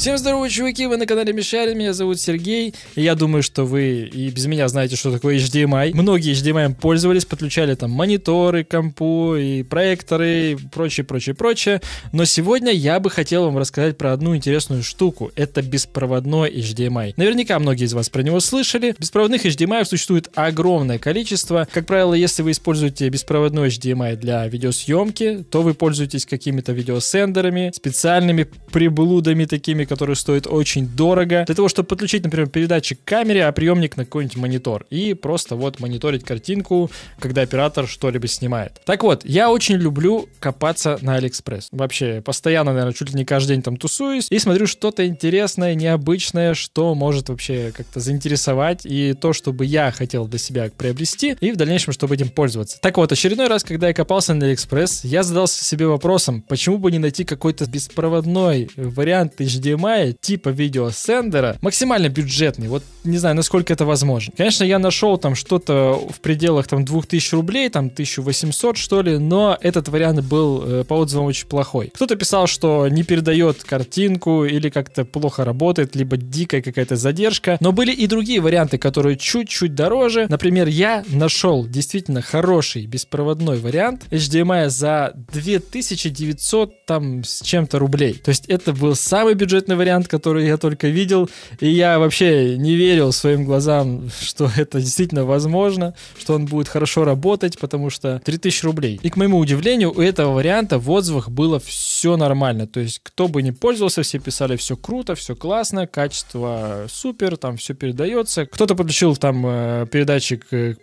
Всем здорова, чуваки, вы на канале Мишарин, меня зовут Сергей. Я думаю, что вы и без меня знаете, что такое HDMI. Многие HDMI пользовались, подключали там мониторы, компу и проекторы и прочее. Но сегодня я бы хотел вам рассказать про одну интересную штуку. Это беспроводной HDMI. Наверняка многие из вас про него слышали. Беспроводных HDMI существует огромное количество. Как правило, если вы используете беспроводной HDMI для видеосъемки, то вы пользуетесь какими-то видеосендерами, специальными приблудами такими, которые стоят очень дорого, для того, чтобы подключить, например, передатчик к камере, а приемник на какой-нибудь монитор, и просто вот мониторить картинку, когда оператор что-либо снимает. Так вот, я очень люблю копаться на Aliexpress. Вообще, постоянно, наверное, чуть ли не каждый день там тусуюсь и смотрю что-то интересное, необычное, что может вообще как-то заинтересовать, и то, чтобы я хотел для себя приобрести, и в дальнейшем, чтобы этим пользоваться. Так вот, очередной раз, когда я копался на Aliexpress, я задался себе вопросом, почему бы не найти какой-то беспроводной вариант HDMI, типа видеосендера, максимально бюджетный. Вот не знаю, насколько это возможно. Конечно, я нашел там что-то в пределах там 2000 рублей, там 1800 что ли, но этот вариант был по отзывам очень плохой. Кто-то писал, что не передает картинку или как-то плохо работает, либо дикая какая-то задержка. Но были и другие варианты, которые чуть-чуть дороже. Например, я нашел действительно хороший беспроводной вариант HDMI за 2900 там с чем-то рублей. То есть это был самый бюджетный вариант, который я только видел, и я вообще не верил своим глазам, что это действительно возможно, что он будет хорошо работать, потому что 3000 рублей. И к моему удивлению, у этого варианта в отзывах было все нормально, то есть кто бы ни пользовался, все писали, все круто, все классно, качество супер, там все передается. Кто-то подключил там передатчик к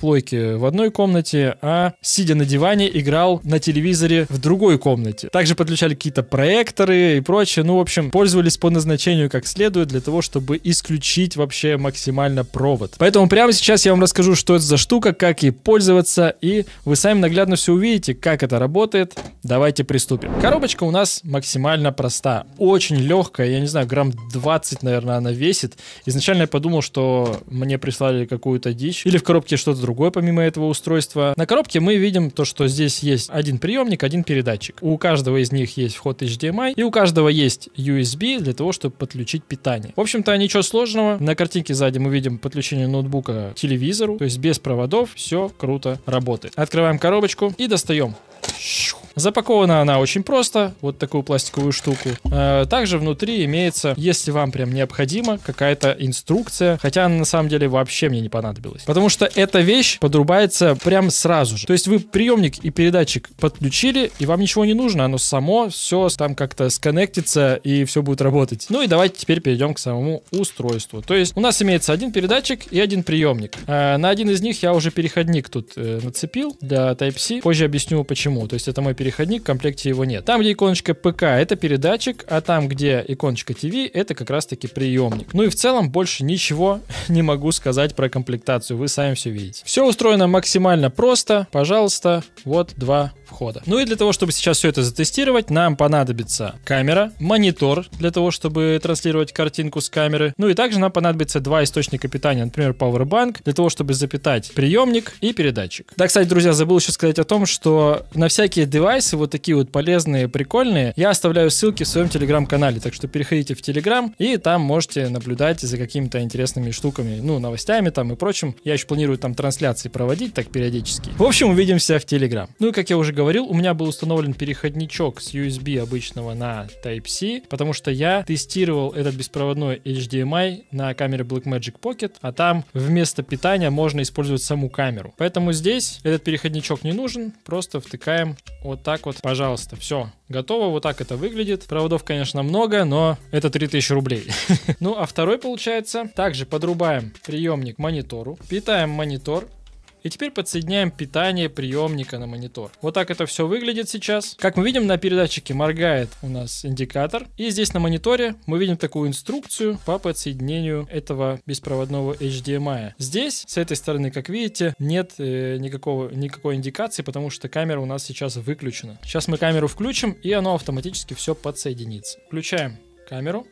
плойке в одной комнате, а сидя на диване играл на телевизоре в другой комнате. Также подключали какие-то проекторы и прочее, ну в общем пользовались по назначению как следует для того, чтобы исключить вообще максимально провод. Поэтому прямо сейчас я вам расскажу, что это за штука, как ей пользоваться, и вы сами наглядно все увидите, как это работает. Давайте приступим. Коробочка у нас максимально проста, очень легкая, я не знаю, грамм 20, наверное, она весит. Изначально я подумал, что мне прислали какую-то дичь или в коробке что-то другое помимо этого устройства. На коробке мы видим то, что здесь есть один приемник, один передатчик. У каждого из них есть вход HDMI, и у каждого есть USB для того, чтобы подключить питание. В общем-то, ничего сложного. На картинке сзади мы видим подключение ноутбука к телевизору, то есть без проводов все круто работает. Открываем коробочку и достаем. Запакована она очень просто, вот такую пластиковую штуку. Также внутри имеется, если вам прям необходимо, какая-то инструкция, хотя она на самом деле вообще мне не понадобилась, потому что эта вещь подрубается прям сразу же. То есть вы приемник и передатчик подключили, и вам ничего не нужно, оно само все там как-то сконнектится и все будет работать. Ну и давайте теперь перейдем к самому устройству. То есть у нас имеется один передатчик и один приемник. На один из них я уже переходник тут нацепил для Type-C, позже объясню почему. То есть это мой переходник, в комплекте его нет. Там, где иконочка ПК, это передатчик, а там, где иконочка ТВ, это как раз-таки приемник. Ну и в целом больше ничего не могу сказать про комплектацию, вы сами все видите. Все устроено максимально просто, пожалуйста, вот два входа. Ну и для того, чтобы сейчас все это затестировать, нам понадобится камера, монитор для того, чтобы транслировать картинку с камеры, ну и также нам понадобится два источника питания, например, Powerbank, для того, чтобы запитать приемник и передатчик. Да, кстати, друзья, забыл еще сказать о том, что на всякие девайсы вот такие вот полезные, прикольные, я оставляю ссылки в своем телеграм-канале, так что переходите в телеграм, и там можете наблюдать за какими-то интересными штуками, ну, новостями там и прочим. Я еще планирую там трансляции проводить так периодически. В общем, увидимся в телеграм. Ну и как я уже говорил, у меня был установлен переходничок с USB обычного на Type-C, потому что я тестировал этот беспроводной HDMI на камере Blackmagic Pocket, а там вместо питания можно использовать саму камеру. Поэтому здесь этот переходничок не нужен, просто втыкаем вот так вот, пожалуйста, все готово, вот так это выглядит. Проводов, конечно, много, но это 3000 рублей. Ну, а второй получается, также подрубаем приемник к монитору, питаем монитор, и теперь подсоединяем питание приемника на монитор. Вот так это все выглядит сейчас. Как мы видим, на передатчике моргает у нас индикатор. И здесь на мониторе мы видим такую инструкцию по подсоединению этого беспроводного HDMI. Здесь, с этой стороны, как видите, нет никакой индикации, потому что камера у нас сейчас выключена. Сейчас мы камеру включим, и оно автоматически все подсоединится. Включаем камеру.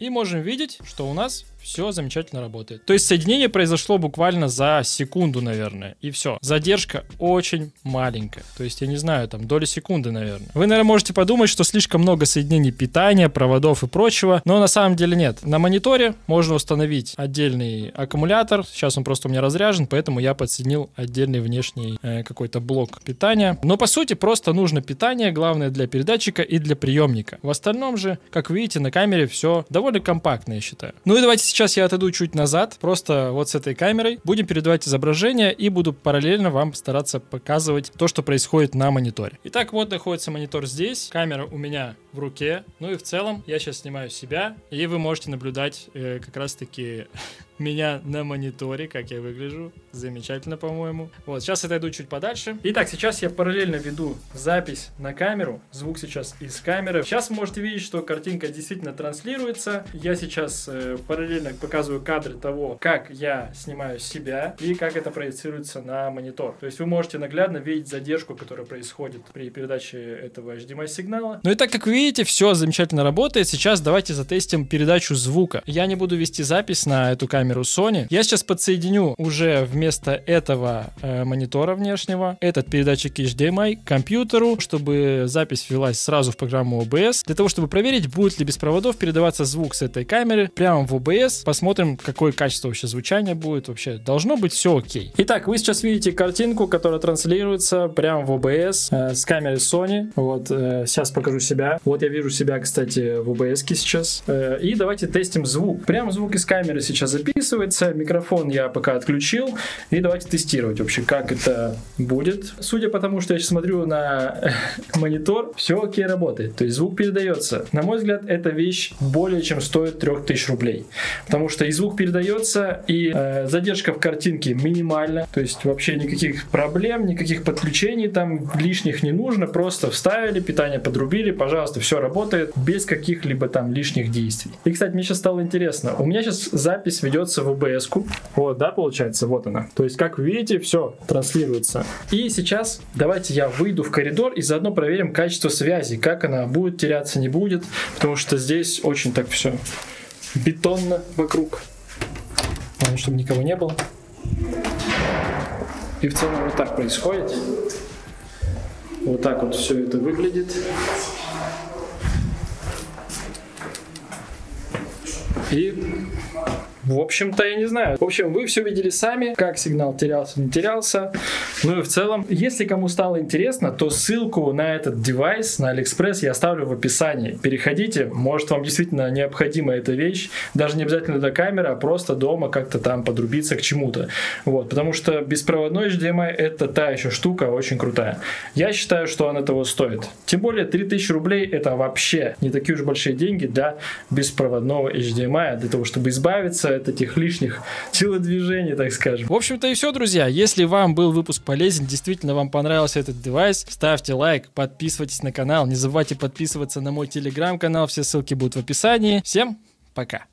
И можем видеть, что у нас Все замечательно работает. То есть соединение произошло буквально за секунду, наверное, и все. Задержка очень маленькая. То есть, я не знаю, там доли секунды, наверное. Вы, наверное, можете подумать, что слишком много соединений питания, проводов и прочего, но на самом деле нет. На мониторе можно установить отдельный аккумулятор. Сейчас он просто у меня разряжен, поэтому я подсоединил отдельный внешний какой-то блок питания. Но, по сути, просто нужно питание, главное для передатчика и для приемника. В остальном же, как видите, на камере все довольно компактно, я считаю. Ну и давайте сейчас я отойду чуть назад, просто вот с этой камерой будем передавать изображение и буду параллельно вам стараться показывать то, что происходит на мониторе. Итак, вот находится монитор здесь, камера у меня в руке, ну и в целом я сейчас снимаю себя, и вы можете наблюдать как раз-таки меня на мониторе, как я выгляжу. Замечательно, по-моему. Вот, сейчас отойду чуть подальше. Итак, сейчас я параллельно веду запись на камеру. Звук сейчас из камеры. Сейчас вы можете видеть, что картинка действительно транслируется. Я сейчас параллельно показываю кадры того, как я снимаю себя и как это проецируется на монитор. То есть вы можете наглядно видеть задержку, которая происходит при передаче этого HDMI сигнала. Ну и так как вы видите, все замечательно работает. Сейчас давайте затестим передачу звука. Я не буду вести запись на эту камеру Sony. Я сейчас подсоединю уже вместо этого монитора внешнего этот передатчик HDMI к компьютеру, чтобы запись велась сразу в программу OBS, для того, чтобы проверить, будет ли без проводов передаваться звук с этой камеры прямо в OBS. Посмотрим, какое качество вообще звучания будет. Вообще должно быть все окей. Итак, вы сейчас видите картинку, которая транслируется прямо в OBS с камеры Sony. Вот, сейчас покажу себя. Вот я вижу себя, кстати, в OBS-ке сейчас. И давайте тестим звук. Прямо звук из камеры сейчас записываем. Микрофон я пока отключил. И давайте тестировать вообще, как это будет. Судя по тому, что я сейчас смотрю на монитор, все окей работает. То есть звук передается. На мой взгляд, эта вещь более чем стоит 3000 рублей. Потому что и звук передается, и задержка в картинке минимальна. То есть вообще никаких проблем, никаких подключений там лишних не нужно. Просто вставили, питание подрубили, пожалуйста, все работает. Без каких-либо там лишних действий. И, кстати, мне сейчас стало интересно. У меня сейчас запись ведется в OBS-ку. Вот, да, получается, вот она. То есть, как видите, все транслируется. И сейчас давайте я выйду в коридор и заодно проверим качество связи, как она будет теряться, не будет, потому что здесь очень так все бетонно вокруг. Главное, чтобы никого не было. И в целом вот так происходит. Вот так вот все это выглядит. И... в общем-то, я не знаю. В общем, вы все видели сами, как сигнал терялся, не терялся. Ну и в целом, если кому стало интересно, то ссылку на этот девайс, на Aliexpress, я оставлю в описании. Переходите, может, вам действительно необходима эта вещь. Даже не обязательно до камеры, а просто дома как-то там подрубиться к чему-то. Вот, потому что беспроводной HDMI это та еще штука очень крутая. Я считаю, что она того стоит. Тем более 3000 рублей это вообще не такие уж большие деньги для беспроводного HDMI, для того, чтобы избавиться от этих лишних телодвижений, так скажем. В общем-то и все, друзья. Если вам был выпуск полезен, действительно вам понравился этот девайс, ставьте лайк, подписывайтесь на канал, не забывайте подписываться на мой телеграм-канал, все ссылки будут в описании. Всем пока!